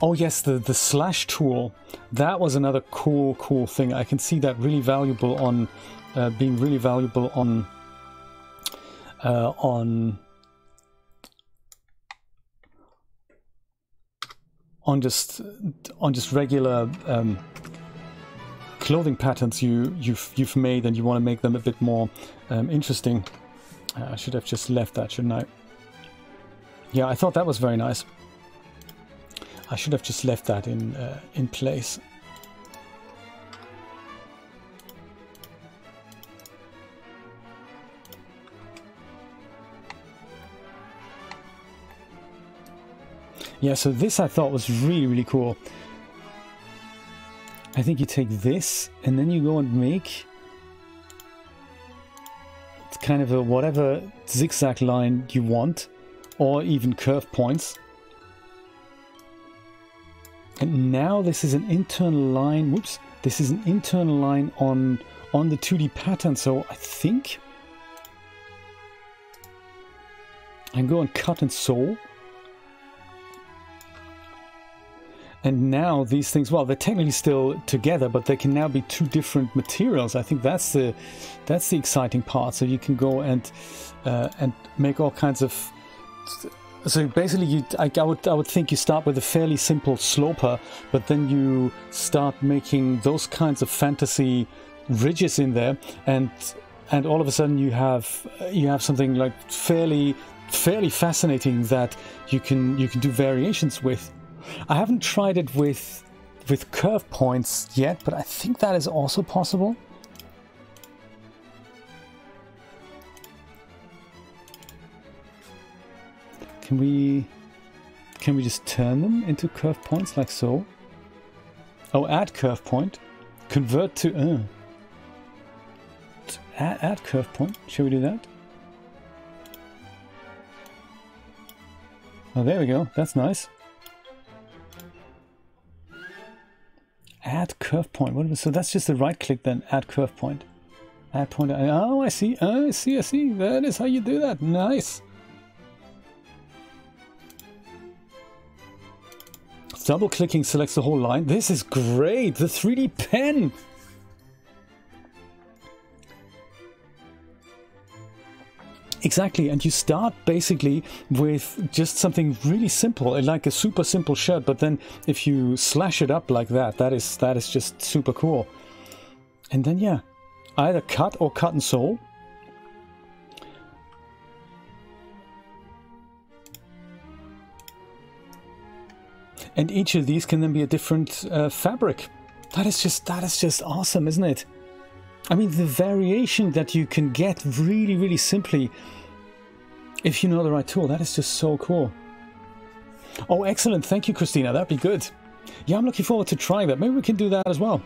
Oh yes, the slash tool. That was another cool thing. I can see that really valuable on being really valuable on just regular clothing patterns you've made, and you want to make them a bit more interesting. I should have just left that, shouldn't I? Yeah, I thought that was very nice. I should have just left that in place. Yeah, so this I thought was really cool. I think you take this and then you go and make kind of a whatever zigzag line you want, or even curve points. And now this is an internal line. Whoops, this is an internal line on the 2D pattern. So I think I go and cut and sew. And now these things, well, they're technically still together, but they can now be two different materials. I think that's the exciting part. So you can go and make all kinds of. So basically, I would think you start with a fairly simple sloper, but then you start making those kinds of fantasy ridges in there, and all of a sudden you have something like fairly fascinating that you can do variations with. I haven't tried it with curve points yet, but I think that is also possible. Can we just turn them into curve points like so? Oh, add curve point. Convert to add curve point. Shall we do that? Oh, there we go. That's nice. Add curve point. What, so that's just the right click, then add curve point. Add point. Oh, I see. Oh, I see. That is how you do that. Nice. Double clicking selects the whole line. This is great. The 3D pen. Exactly, and you start basically with just something really simple, like a super simple shirt, but then if you slash it up like that, that is just super cool. And then yeah, either cut or cut and sew. And each of these can then be a different fabric. That is just awesome, isn't it? I mean, the variation that you can get really simply if you know the right tool, that is just so cool. Oh, excellent. Thank you, Christina. That'd be good. Yeah, I'm looking forward to trying that. Maybe we can do that as well.